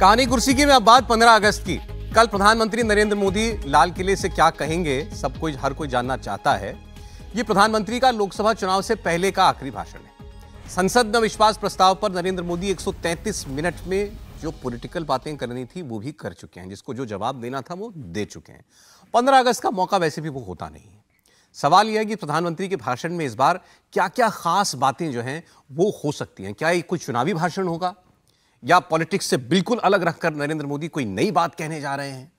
कहानी कुर्सी की में अब बात 15 अगस्त की। कल प्रधानमंत्री नरेंद्र मोदी लाल किले से क्या कहेंगे, सब कोई हर कोई जानना चाहता है। ये प्रधानमंत्री का लोकसभा चुनाव से पहले का आखिरी भाषण है। संसद में विश्वास प्रस्ताव पर नरेंद्र मोदी 133 मिनट में जो पॉलिटिकल बातें करनी थी वो भी कर चुके हैं, जिसको जो जवाब देना था वो दे चुके हैं। 15 अगस्त का मौका वैसे भी वो होता नहीं है। सवाल यह है कि प्रधानमंत्री के भाषण में इस बार क्या क्या खास बातें जो हैं वो हो सकती हैं। क्या ये कोई चुनावी भाषण होगा या पॉलिटिक्स से बिल्कुल अलग रखकर नरेंद्र मोदी कोई नई बात कहने जा रहे हैं।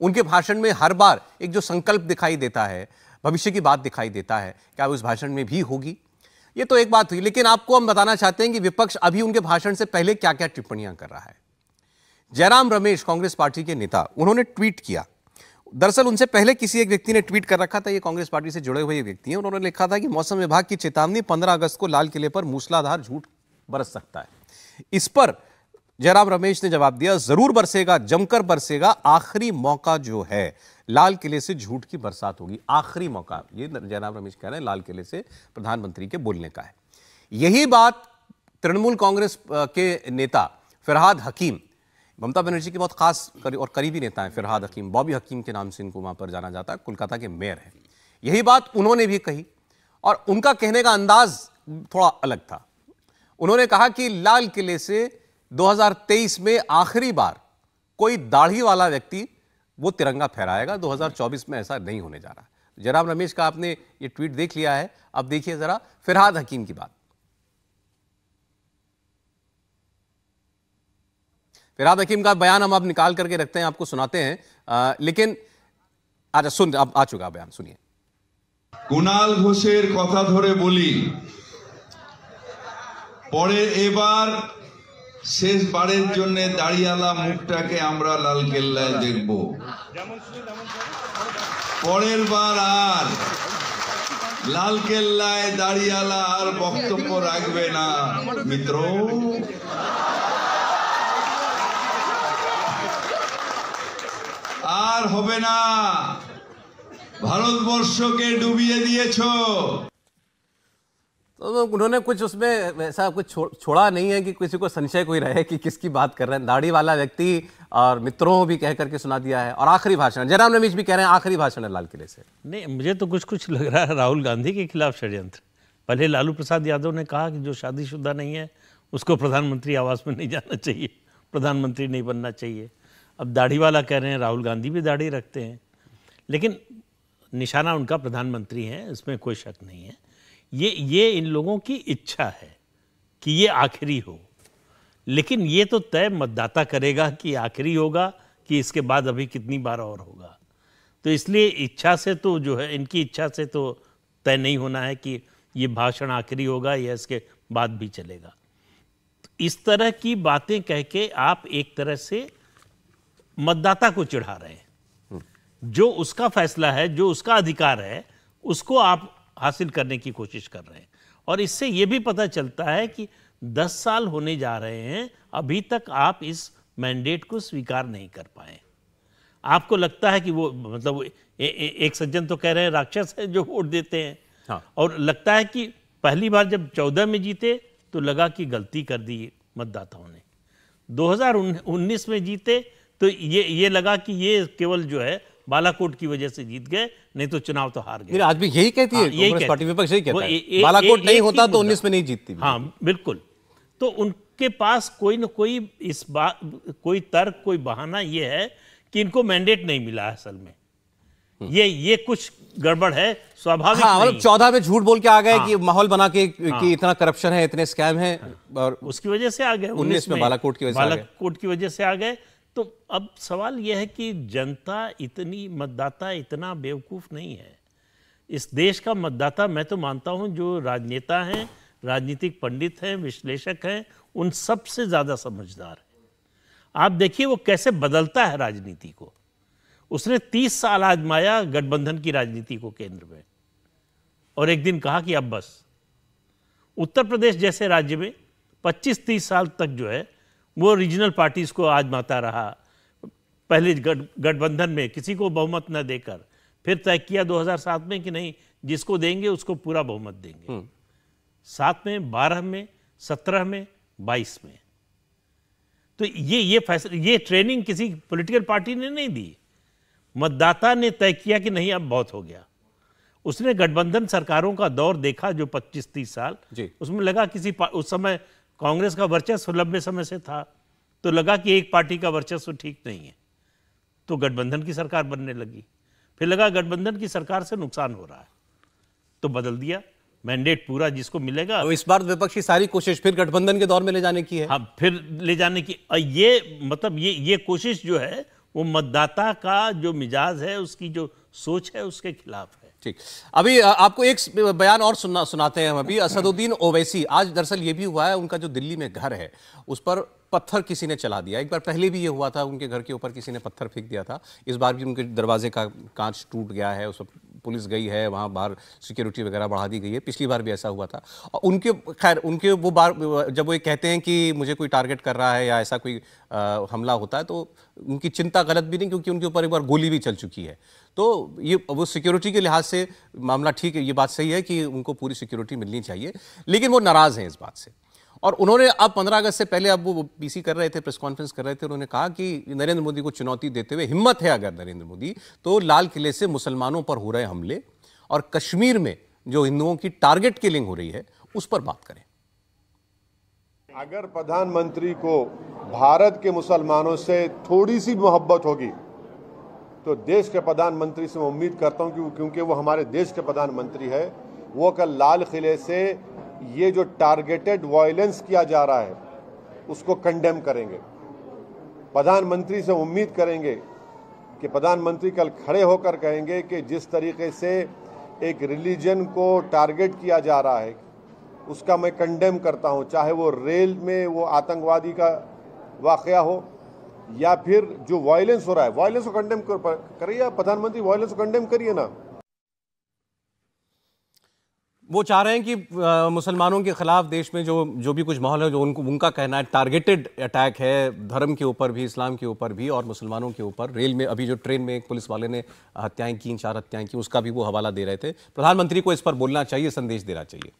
उनके भाषण में हर बार एक जो संकल्प दिखाई देता है, भविष्य की बात दिखाई देता है, क्या उस भाषण में भी होगी? ये तो एक बात हुई, लेकिन आपको हम बताना चाहते हैं कि विपक्ष अभी उनके भाषण से पहले क्या क्या टिप्पणियां कर रहा है। जयराम रमेश, कांग्रेस पार्टी के नेता, उन्होंने ट्वीट किया। दरअसल उनसे पहले किसी एक व्यक्ति ने ट्वीट कर रखा था, ये कांग्रेस पार्टी से जुड़े हुए व्यक्ति हैं। उन्होंने लिखा था कि मौसम विभाग की चेतावनी 15 अगस्त को लाल किले पर मूसलाधार झूठ बरस सकता है। इस पर जयराम रमेश ने जवाब दिया, जरूर बरसेगा, जमकर बरसेगा, आखिरी मौका जो है, लाल किले से झूठ की बरसात होगी। आखिरी मौका, ये जयराम रमेश कह रहे हैं, लाल किले से प्रधानमंत्री के बोलने का है। यही बात तृणमूल कांग्रेस के नेता फिरहाद हकीम, ममता बनर्जी के बहुत खास और करीबी नेता हैं फिरहाद हकीम, बॉबी हकीम के नाम से इनको वहां पर जाना जाता है, कोलकाता के मेयर हैं। यही बात उन्होंने भी कही और उनका कहने का अंदाज थोड़ा अलग था। उन्होंने कहा कि लाल किले से 2023 में आखिरी बार कोई दाढ़ी वाला व्यक्ति वो तिरंगा फहराएगा, 2024 में ऐसा नहीं होने जा रहा। जयराम रमेश का आपने ये ट्वीट देख लिया है, अब देखिए जरा फिरहाद हकीम की बात। फिरहाद हकीम का बयान हम अब निकाल करके रखते हैं, आपको सुनाते हैं। लेकिन अच्छा सुन, अब आ चुका बयान, सुनिए। कुणाल घोषेर कथा धरे बोली, परेर एबार शेष बारेर जोन्ने दाड़ियाला मुखटाके आमरा लाल केल्लाय देखबो, परेर बार आर लाल केल्लाय दाड़ियाला आर बक्तव्य राखबे ना मित्रों। आर होबे ना, भारतवर्षके डुबिये दिएछो। तो उन्होंने कुछ उसमें ऐसा कुछ छोड़ा नहीं है कि किसी को संशय कोई रहे कि किसकी बात कर रहे हैं। दाढ़ी वाला व्यक्ति और मित्रों भी कह करके सुना दिया है और आखिरी भाषण। जयराम रमेश भी कह रहे हैं आखिरी भाषण है लाल किले से। नहीं, मुझे तो कुछ लग रहा है राहुल गांधी के खिलाफ षड्यंत्र। पहले लालू प्रसाद यादव ने कहा कि जो शादीशुदा नहीं है उसको प्रधानमंत्री आवास में नहीं जाना चाहिए, प्रधानमंत्री नहीं बनना चाहिए। अब दाढ़ी वाला कह रहे हैं, राहुल गांधी भी दाढ़ी रखते हैं, लेकिन निशाना उनका प्रधानमंत्री है, इसमें कोई शक नहीं है। ये इन लोगों की इच्छा है कि ये आखिरी हो, लेकिन ये तो तय मतदाता करेगा कि आखिरी होगा कि इसके बाद अभी कितनी बार और होगा। तो इसलिए इच्छा से तो जो है, इनकी इच्छा से तो तय नहीं होना है कि ये भाषण आखिरी होगा या इसके बाद भी चलेगा। तो इस तरह की बातें कह के आप एक तरह से मतदाता को चिढ़ा रहे हैं। जो उसका फैसला है, जो उसका अधिकार है, उसको आप हासिल करने की कोशिश कर रहे हैं। और इससे ये भी पता चलता है कि 10 साल होने जा रहे हैं, अभी तक आप इस मैंडेट को स्वीकार नहीं कर पाए। आपको लगता है कि वो मतलब एक सज्जन तो कह रहे हैं राक्षस है जो वोट देते हैं, हाँ। और लगता है कि पहली बार जब 14 में जीते तो लगा कि गलती कर दी मतदाताओं ने, 2019 में जीते तो ये लगा कि ये केवल जो है बालाकोट की वजह से जीत गए, नहीं तो चुनाव तो हार गए। आज भी यही कहती है, यही पार्टी विपक्ष यही कहता है, बालाकोट नहीं होता तो 19 में नहीं जीतती। हाँ बिल्कुल। तो उनके पास कोई न कोई इस बात, कोई तर्क, कोई बहाना ये है कि इनको मैंडेट नहीं मिला है। असल में ये कुछ गड़बड़ है, स्वाभाविक। हाँ, मतलब 14 में झूठ बोल के आ गए, हाँ, कि माहौल बना के, हाँ, कि इतना करप्शन है, इतने स्कैम है, और उसकी वजह से आ गए। 19 में बालाकोट की वजह से आ गए। तो अब सवाल यह है कि जनता इतनी, मतदाता इतना बेवकूफ नहीं है। इस देश का मतदाता, मैं तो मानता हूं, जो राजनेता हैं, राजनीतिक पंडित हैं, विश्लेषक हैं, उन सबसे ज़्यादा समझदार है। आप देखिए वो कैसे बदलता है राजनीति को। उसने 30 साल आजमाया गठबंधन की राजनीति को केंद्र में, और एक दिन कहा कि अब बस। उत्तर प्रदेश जैसे राज्य में 25-30 साल तक जो है वो रीजनल पार्टीज़ को आजमाता रहा, पहले गठबंधन में किसी को बहुमत न देकर, फिर तय किया 2007 में कि नहीं, जिसको देंगे उसको पूरा बहुमत देंगे। 7 में, 12 में, 17 में, 22 में। तो ये फैसला, ये ट्रेनिंग किसी पॉलिटिकल पार्टी ने नहीं दी। मतदाता ने तय किया कि नहीं अब बहुत हो गया। उसने गठबंधन सरकारों का दौर देखा जो 25-30 साल, उसमें लगा किसी, उस समय कांग्रेस का वर्चस्व लंबे समय से था तो लगा कि एक पार्टी का वर्चस्व ठीक नहीं है, तो गठबंधन की सरकार बनने लगी। फिर लगा गठबंधन की सरकार से नुकसान हो रहा है तो बदल दिया, मैंडेट पूरा जिसको मिलेगा। इस बार विपक्ष की सारी कोशिश फिर गठबंधन के दौर में ले जाने की है। हाँ, फिर ले जाने की। ये मतलब ये कोशिश जो है वो मतदाता का जो मिजाज है, उसकी जो सोच है, उसके खिलाफ है। ठीक, अभी आपको एक बयान और सुनाते हैं हम। अभी असदुद्दीन ओवैसी, आज दरअसल ये भी हुआ है, उनका जो दिल्ली में घर है उस पर पत्थर किसी ने चला दिया। एक बार पहले भी ये हुआ था, उनके घर के ऊपर किसी ने पत्थर फेंक दिया था। इस बार भी उनके दरवाजे का कांच टूट गया है, उस पर पुलिस गई है, वहाँ बाहर सिक्योरिटी वगैरह बढ़ा दी गई है। पिछली बार भी ऐसा हुआ था। और उनके, खैर उनके वो बार जब वो ये कहते हैं कि मुझे कोई टारगेट कर रहा है या ऐसा कोई हमला होता है तो उनकी चिंता गलत भी नहीं, क्योंकि उनके ऊपर एक बार गोली भी चल चुकी है। तो ये वो सिक्योरिटी के लिहाज से मामला ठीक है, ये बात सही है कि उनको पूरी सिक्योरिटी मिलनी चाहिए, लेकिन वो नाराज़ हैं इस बात से। और उन्होंने अब 15 अगस्त से पहले, अब वो पीसी कर रहे थे, प्रेस कॉन्फ्रेंस कर रहे थे, उन्होंने कहा कि नरेंद्र मोदी को चुनौती देते हुए, हिम्मत है अगर नरेंद्र मोदी तो लाल किले से मुसलमानों पर हो रहे हमले और कश्मीर में जो हिंदुओं की टारगेट किलिंग हो रही है उस पर बात करें। अगर प्रधानमंत्री को भारत के मुसलमानों से थोड़ी सी मोहब्बत होगी तो देश के प्रधानमंत्री से मैं उम्मीद करता हूँ, क्योंकि वो हमारे देश के प्रधानमंत्री है, वो कल लाल किले से ये जो टारगेटेड वायलेंस किया जा रहा है उसको कंडेम करेंगे। प्रधानमंत्री से उम्मीद करेंगे कि प्रधानमंत्री कल खड़े होकर कहेंगे कि जिस तरीके से एक रिलीजन को टारगेट किया जा रहा है उसका मैं कंडेम करता हूं, चाहे वो रेल में वो आतंकवादी का वाकया हो या फिर जो वायलेंस हो रहा है, वायलेंस को कंडेम करिए। प्रधानमंत्री वायलेंस को कंडेम करिए ना। वो चाह रहे हैं कि मुसलमानों के खिलाफ देश में जो भी कुछ माहौल है, जो उनका कहना है टारगेटेड अटैक है, धर्म के ऊपर भी, इस्लाम के ऊपर भी और मुसलमानों के ऊपर। रेल में अभी जो ट्रेन में एक पुलिस वाले ने हत्याएं की, 4 हत्याएं की, उसका भी वो हवाला दे रहे थे। प्रधानमंत्री को इस पर बोलना चाहिए, संदेश देना चाहिए।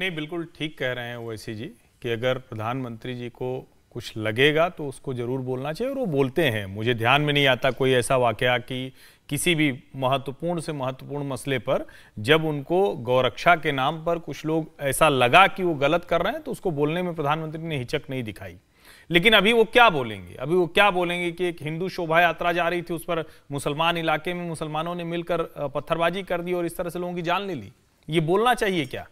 नहीं, बिल्कुल ठीक कह रहे हैं ओवैसी जी कि अगर प्रधानमंत्री जी को कुछ लगेगा तो उसको ज़रूर बोलना चाहिए, और वो बोलते हैं। मुझे ध्यान में नहीं आता कोई ऐसा वाकया कि किसी भी महत्वपूर्ण से महत्वपूर्ण मसले पर जब उनको गौरक्षा के नाम पर कुछ लोग, ऐसा लगा कि वो गलत कर रहे हैं, तो उसको बोलने में प्रधानमंत्री ने हिचक नहीं दिखाई। लेकिन अभी वो क्या बोलेंगे? अभी वो क्या बोलेंगे कि एक हिंदू शोभा यात्रा जा रही थी, उस पर मुसलमान इलाके में मुसलमानों ने मिलकर पत्थरबाजी कर दी और इस तरह से लोगों की जान ले ली? ये बोलना चाहिए क्या?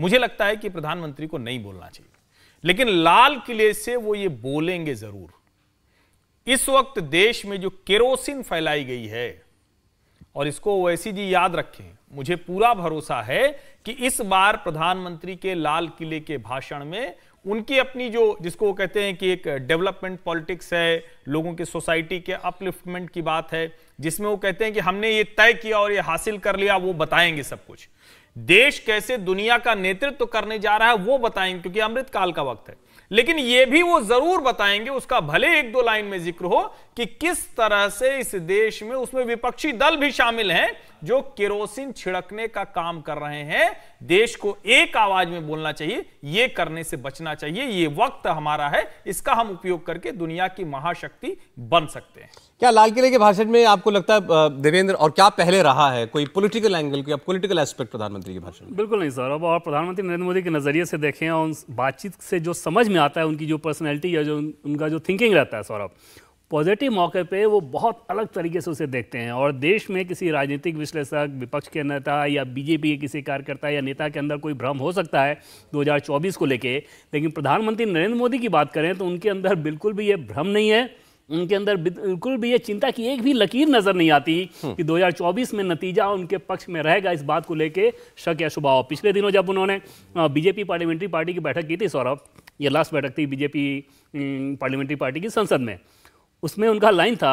मुझे लगता है कि प्रधानमंत्री को नहीं बोलना चाहिए, लेकिन लाल किले से वो ये बोलेंगे जरूर। इस वक्त देश में जो केरोसिन फैलाई गई है, और इसको ओवैसी जी याद रखें, मुझे पूरा भरोसा है कि इस बार प्रधानमंत्री के लाल किले के भाषण में उनकी अपनी जो, जिसको वो कहते हैं कि एक डेवलपमेंट पॉलिटिक्स है, लोगों के सोसाइटी के अपलिफ्टमेंट की बात है, जिसमें वो कहते हैं कि हमने ये तय किया और ये हासिल कर लिया, वो बताएंगे सब कुछ। देश कैसे दुनिया का नेतृत्व करने जा रहा है वो बताएंगे, क्योंकि अमृतकाल का वक्त है। लेकिन यह भी वो जरूर बताएंगे, उसका भले 1-2 लाइन में जिक्र हो, कि किस तरह से इस देश में, उसमें विपक्षी दल भी शामिल हैं जो केरोसिन छिड़कने का काम कर रहे हैं। देश को एक आवाज में बोलना चाहिए, ये करने से बचना चाहिए। ये वक्त हमारा है, इसका हम उपयोग करके दुनिया की महाशक्ति बन सकते हैं। क्या लाल किले के भाषण में आपको लगता है देवेंद्र, और क्या पहले रहा है कोई पॉलिटिकल एंगल, कोई पॉलिटिकल एस्पेक्ट प्रधानमंत्री के भाषण में? बिल्कुल नहीं सर। अब और प्रधानमंत्री नरेंद्र मोदी के नजरिए से देखें और उन बातचीत से जो समझ में आता है, उनकी जो पर्सनैलिटी या जो उनका जो थिंकिंग रहता है सौरभ, पॉजिटिव मौके पे वो बहुत अलग तरीके से उसे देखते हैं। और देश में किसी राजनीतिक विश्लेषक, विपक्ष के नेता या बीजेपी के किसी कार्यकर्ता या नेता के अंदर कोई भ्रम हो सकता है 2024 को लेके, लेकिन प्रधानमंत्री नरेंद्र मोदी की बात करें तो उनके अंदर बिल्कुल भी ये भ्रम नहीं है, उनके अंदर बिल्कुल भी ये चिंता की एक भी लकीर नजर नहीं आती कि 2024 में नतीजा उनके पक्ष में रहेगा, इस बात को लेके शक या शुबा हो। पिछले दिनों जब उन्होंने बीजेपी पार्लियामेंट्री पार्टी की बैठक की थी सौरभ, ये लास्ट बैठक थी बीजेपी पार्लियामेंट्री पार्टी की संसद में, उसमें उनका लाइन था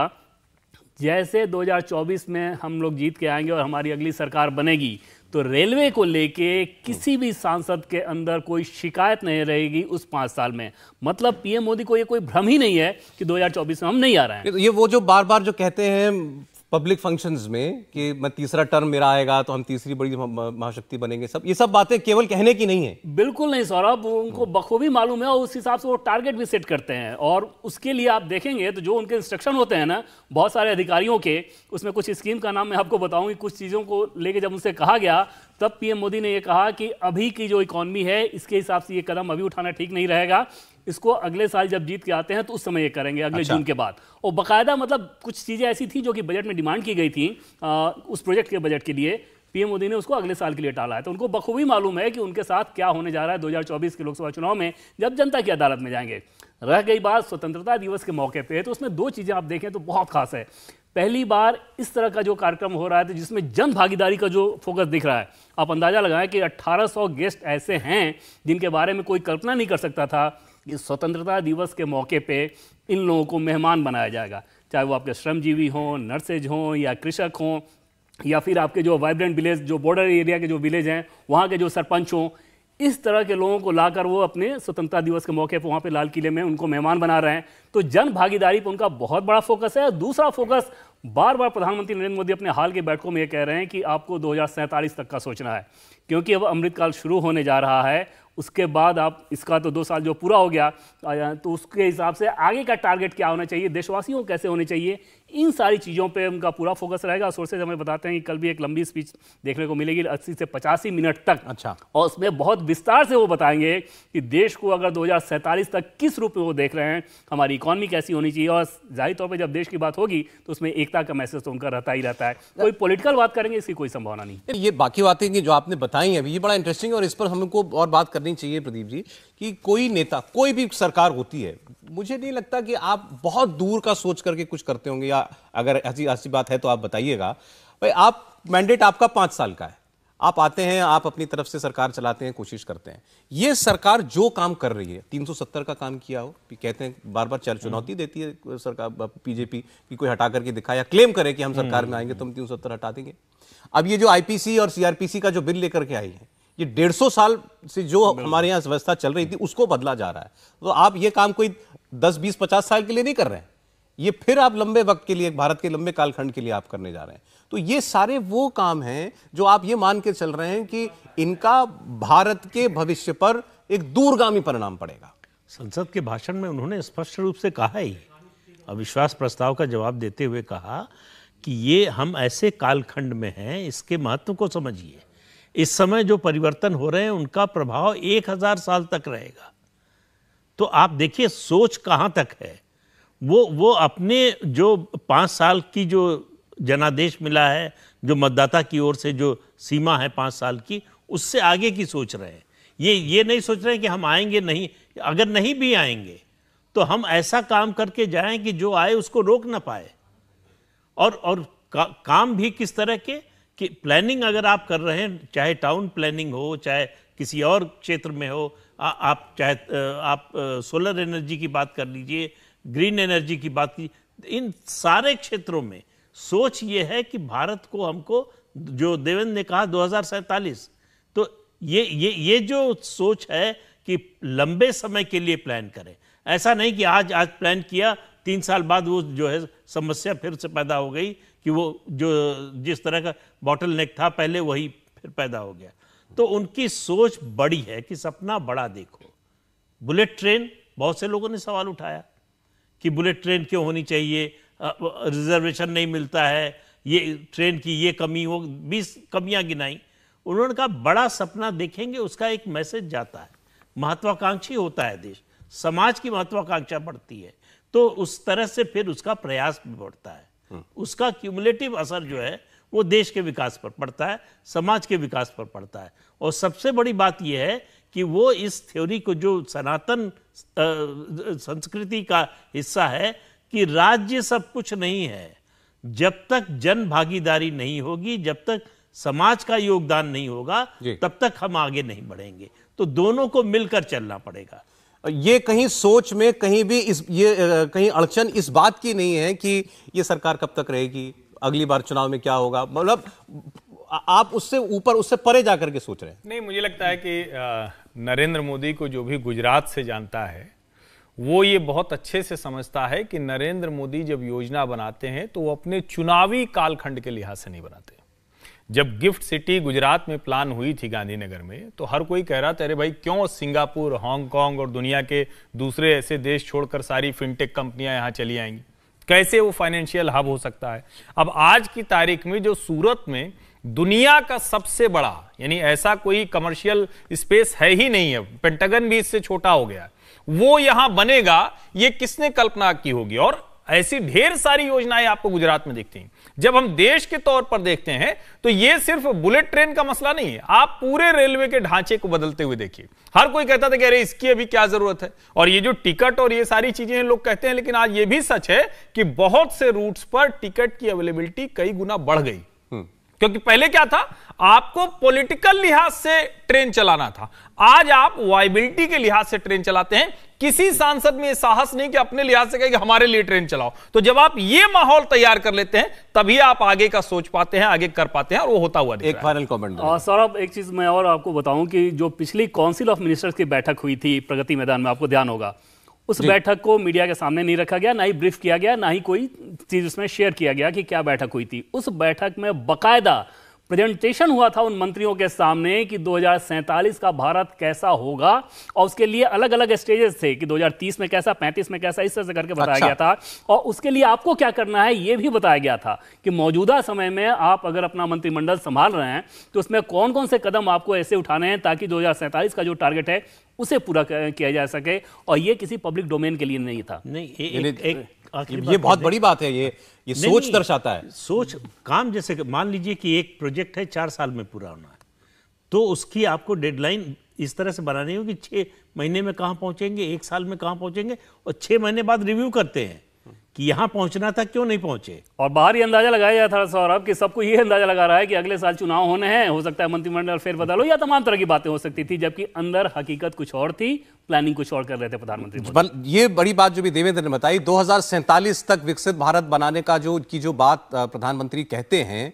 जैसे 2024 में हम लोग जीत के आएंगे और हमारी अगली सरकार बनेगी तो रेलवे को लेके किसी भी सांसद के अंदर कोई शिकायत नहीं रहेगी उस 5 साल में। मतलब पीएम मोदी को ये कोई भ्रम ही नहीं है कि 2024 में हम नहीं आ रहे हैं। ये वो जो बार बार जो कहते हैं पब्लिक फंक्शंस में कि मैं तीसरा टर्म मेरा आएगा तो हम तीसरी बड़ी महाशक्ति बनेंगे, सब ये सब बातें केवल कहने की नहीं है। बिल्कुल नहीं सौरभ, उनको बखूबी मालूम है और उस हिसाब से वो टारगेट भी सेट करते हैं और उसके लिए आप देखेंगे तो जो उनके इंस्ट्रक्शन होते हैं ना बहुत सारे अधिकारियों के, उसमें कुछ स्कीम का नाम मैं आपको बताऊँगी। कुछ चीज़ों को लेकर जब उनसे कहा गया तब पीएम मोदी ने यह कहा कि अभी की जो इकोनॉमी है इसके हिसाब से ये कदम अभी उठाना ठीक नहीं रहेगा, इसको अगले साल जब जीत के आते हैं तो उस समय ये करेंगे, अगले जून के बाद। और बाकायदा मतलब कुछ चीज़ें ऐसी थी जो कि बजट में डिमांड की गई थी उस प्रोजेक्ट के बजट के लिए, पीएम मोदी ने उसको अगले साल के लिए टाला है। तो उनको बखूबी मालूम है कि उनके साथ क्या होने जा रहा है 2024 के लोकसभा चुनाव में जब जनता की अदालत में जाएंगे। रह गई बात स्वतंत्रता दिवस के मौके पर, तो उसमें दो चीज़ें आप देखें तो बहुत खास है। पहली बार इस तरह का जो कार्यक्रम हो रहा है तो जिसमें जन भागीदारी का जो फोकस दिख रहा है, आप अंदाज़ा लगाएं कि 1800 गेस्ट ऐसे हैं जिनके बारे में कोई कल्पना नहीं कर सकता था कि स्वतंत्रता दिवस के मौके पे इन लोगों को मेहमान बनाया जाएगा, चाहे वो आपके श्रमजीवी हों, नर्सेज हों या कृषक हों या फिर आपके जो वाइब्रेंट विलेज, जो बॉर्डर एरिया के जो विलेज हैं वहाँ के जो सरपंच हों, इस तरह के लोगों को लाकर वो अपने स्वतंत्रता दिवस के मौके पर वहाँ पे लाल किले में उनको मेहमान बना रहे हैं। तो जन भागीदारी पर उनका बहुत बड़ा फोकस है। दूसरा फोकस, बार बार प्रधानमंत्री नरेंद्र मोदी अपने हाल के बैठकों में ये कह रहे हैं कि आपको 2047 तक का सोचना है, क्योंकि अब अमृतकाल शुरू होने जा रहा है, उसके बाद आप इसका तो 2 साल जो पूरा हो गया तो उसके हिसाब से आगे का टारगेट क्या होना चाहिए, देशवासियों कैसे होने चाहिए, इन सारी चीज़ों पे उनका पूरा फोकस रहेगा। सोर्सेज हमें बताते हैं कि कल भी एक लंबी स्पीच देखने को मिलेगी 80 से 85 मिनट तक। अच्छा। और उसमें बहुत विस्तार से वो बताएंगे कि देश को अगर 2047 तक किस रूप में वो देख रहे हैं, हमारी इकॉनमी कैसी होनी चाहिए। और जाहिर तौर पर जब देश की बात होगी तो उसमें एकता का मैसेज तो उनका रहता ही रहता है, कोई पॉलिटिकल बात करेंगे इसकी कोई संभावना नहीं। ये बाकी बातें जो आपने बताई हैं अभी, ये बड़ा इंटरेस्टिंग है और इस पर हमको और बात करनी चाहिए प्रदीप जी, कि कोई नेता, कोई भी सरकार होती है, मुझे नहीं लगता कि आप बहुत दूर का सोच करके कुछ करते होंगे, या अगर ऐसी ऐसी बात है तो आप बताइएगा। भाई आप मैंडेट आपका 5 साल का है, आप आते हैं, आप अपनी तरफ से सरकार चलाते हैं, कोशिश करते हैं। ये सरकार जो काम कर रही है, 370 का काम किया हो, कहते हैं बार बार चुनौती देती है सरकार बीजेपी की, कोई हटा करके दिखा या क्लेम करे कि हम सरकार में आएंगे तो हम 370 हटा देंगे। अब ये जो आईपीसी और सीआरपीसी का जो बिल लेकर के आई है, ये 150 साल से जो हमारे यहाँ व्यवस्था चल रही थी उसको बदला जा रहा है। तो आप ये काम कोई 10, 20, 50 साल के लिए नहीं कर रहे हैं, ये फिर आप लंबे वक्त के लिए, भारत के लंबे कालखंड के लिए आप करने जा रहे हैं। तो ये सारे वो काम हैं जो आप ये मान के चल रहे हैं कि इनका भारत के भविष्य पर एक दूरगामी परिणाम पड़ेगा। संसद के भाषण में उन्होंने स्पष्ट रूप से कहा ही, अविश्वास प्रस्ताव का जवाब देते हुए कहा कि ये हम ऐसे कालखंड में हैं, इसके महत्व को समझिए। इस समय जो परिवर्तन हो रहे हैं उनका प्रभाव 1000 साल तक रहेगा। तो आप देखिए सोच कहाँ तक है। वो अपने जो 5 साल की जो जनादेश मिला है, जो मतदाता की ओर से जो सीमा है 5 साल की, उससे आगे की सोच रहे हैं। ये नहीं सोच रहे हैं कि हम आएंगे नहीं, अगर नहीं भी आएंगे तो हम ऐसा काम करके जाएं कि जो आए उसको रोक ना पाए। और काम भी किस तरह के, कि प्लानिंग अगर आप कर रहे हैं, चाहे टाउन प्लानिंग हो, चाहे किसी और क्षेत्र में हो, आप चाहे आप सोलर एनर्जी की बात कर लीजिए, ग्रीन एनर्जी की बात कीजिए, इन सारे क्षेत्रों में सोच ये है कि भारत को हमको, जो देवेंद्र ने कहा, 2047। तो ये जो सोच है कि लंबे समय के लिए प्लान करें, ऐसा नहीं कि आज प्लान किया, 3 साल बाद वो जो है समस्या फिर से पैदा हो गई, कि वो जो जिस तरह का बॉटल नेक था पहले वही फिर पैदा हो गया। तो उनकी सोच बड़ी है कि सपना बड़ा देखो। बुलेट ट्रेन, बहुत से लोगों ने सवाल उठाया कि बुलेट ट्रेन क्यों होनी चाहिए, रिजर्वेशन नहीं मिलता है, ये ट्रेन की ये कमी, वो 20 कमियां गिनाई। उन्होंने कहा बड़ा सपना देखेंगे, उसका एक मैसेज जाता है। महत्वाकांक्षी होता है देश, समाज की महत्वाकांक्षा बढ़ती है, तो उस तरह से फिर उसका प्रयास भी बढ़ता है। उसका क्यूमुलेटिव असर जो है वो देश के विकास पर पड़ता है, समाज के विकास पर पड़ता है। और सबसे बड़ी बात यह है कि वो इस थ्योरी को, जो सनातन संस्कृति का हिस्सा है, कि राज्य सब कुछ नहीं है, जब तक जन भागीदारी नहीं होगी, जब तक समाज का योगदान नहीं होगा, तब तक हम आगे नहीं बढ़ेंगे। तो दोनों को मिलकर चलना पड़ेगा। ये कहीं सोच में कहीं भी कहीं अड़चन इस बात की नहीं है कि ये सरकार कब तक रहेगी, अगली बार चुनाव में क्या होगा, मतलब आप उससे ऊपर, उससे परे जाकर के सोच रहे हैं। नहीं, मुझे लगता है कि नरेंद्र मोदी को जो भी गुजरात से जानता है वो ये बहुत अच्छे से समझता है कि नरेंद्र मोदी जब योजना बनाते हैं तो वो अपने चुनावी कालखंड के लिहाज से नहीं बनाते। जब गिफ्ट सिटी गुजरात में प्लान हुई थी गांधीनगर में, तो हर कोई कह रहा था अरे भाई क्यों सिंगापुर, हांगकांग और दुनिया के दूसरे ऐसे देश छोड़कर सारी फिनटेक कंपनियां यहां चली आएंगी, कैसे वो फाइनेंशियल हब हो सकता है। अब आज की तारीख में जो सूरत में दुनिया का सबसे बड़ा, यानी ऐसा कोई कमर्शियल स्पेस है ही नहीं है, पेंटागन भी इससे छोटा हो गया, वो यहां बनेगा, ये किसने कल्पना की होगी। और ऐसी ढेर सारी योजनाएं आपको गुजरात में दिखती हैं। जब हम देश के तौर पर देखते हैं तो यह सिर्फ बुलेट ट्रेन का मसला नहीं है, आप पूरे रेलवे के ढांचे को बदलते हुए देखिए। हर कोई कहता था कि अरे इसकी अभी क्या जरूरत है, और ये जो टिकट और ये सारी चीजें लोग कहते हैं, लेकिन आज ये भी सच है कि बहुत से रूट्स पर टिकट की अवेलेबिलिटी कई गुना बढ़ गई। क्योंकि पहले क्या था, आपको पॉलिटिकल लिहाज से ट्रेन चलाना था, आज आप वायबिलिटी के लिहाज से ट्रेन चलाते हैं। किसी सांसद में यह साहस नहीं कि अपने लिहाज से कहे कि हमारे लिए ट्रेन चलाओ। तो जब आप ये माहौल तैयार कर लेते हैं तभी आप आगे का सोच पाते हैं, आगे कर पाते हैं, और वो होता हुआ दिख रहा है। एक फाइनल कमेंट सौरभ, एक चीज मैं और आपको बताऊं कि जो पिछली काउंसिल ऑफ मिनिस्टर्स की बैठक हुई थी प्रगति मैदान में, आपको ध्यान होगा, उस बैठक को मीडिया के सामने नहीं रखा गया, ना ही ब्रीफ किया गया, ना ही कोई चीज उसमें शेयर किया गया कि क्या बैठक हुई थी। उस बैठक में बकायदा प्रेजेंटेशन हुआ था उन मंत्रियों के सामने कि 2047 का भारत कैसा होगा, और उसके लिए अलग अलग स्टेजेस थे कि 2030 में कैसा, 35 में कैसा, इस तरह से करके बताया गया था। और उसके लिए आपको क्या करना है यह भी बताया गया था कि मौजूदा समय में आप अगर अपना मंत्रिमंडल संभाल रहे हैं तो उसमें कौन कौन से कदम आपको ऐसे उठाने हैं ताकि 2047 का जो टारगेट है उसे पूरा किया जा सके। और ये किसी पब्लिक डोमेन के लिए नहीं था। नहीं, ये बहुत बड़ी बात है, ये सोच दर्शाता है, सोच काम। जैसे मान लीजिए कि एक प्रोजेक्ट है 4 साल में पूरा होना है, तो उसकी आपको डेडलाइन इस तरह से बनानी होगी 6 महीने में कहाँ पहुँचेंगे, 1 साल में कहाँ पहुँचेंगे, और 6 महीने बाद रिव्यू करते हैं कि यहाँ पहुँचना था क्यों नहीं पहुँचे। और बाहर ये अंदाजा लगाया जाता है सौरभ कि सबको ये अंदाजा लगा रहा है कि अगले साल चुनाव होने हैं, हो सकता है मंत्रिमंडल फिर बदलो या तमाम तरह की बातें हो सकती थी, जबकि अंदर हकीकत कुछ और थी, प्लानिंग कुछ और कर रहे थे प्रधानमंत्री। ये बड़ी बात जो भी देवेंद्र ने बताई, 2047 तक विकसित भारत बनाने का जो बात प्रधानमंत्री कहते हैं,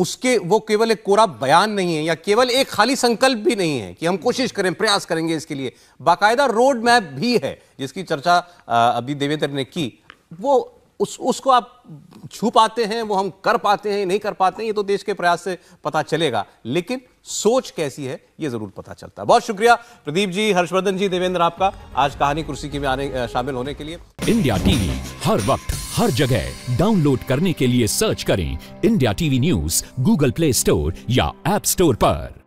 उसके वो केवल एक कोरा बयान नहीं है या केवल एक खाली संकल्प भी नहीं है कि हम कोशिश करें, प्रयास करेंगे इसके लिए, बाकायदा रोड मैप भी है जिसकी चर्चा अभी देवेंद्र ने की। वो उसको आप छू पाते हैं, वो हम कर पाते हैं, नहीं कर पाते हैं, ये तो देश के प्रयास से पता चलेगा, लेकिन सोच कैसी है ये जरूर पता चलता है। बहुत शुक्रिया प्रदीप जी, हर्षवर्धन जी, देवेंद्र, आपका आज कहानी कुर्सी की में शामिल होने के लिए। इंडिया टीवी हर वक्त हर जगह डाउनलोड करने के लिए सर्च करें India TV news Google Play Store या ऐप स्टोर पर।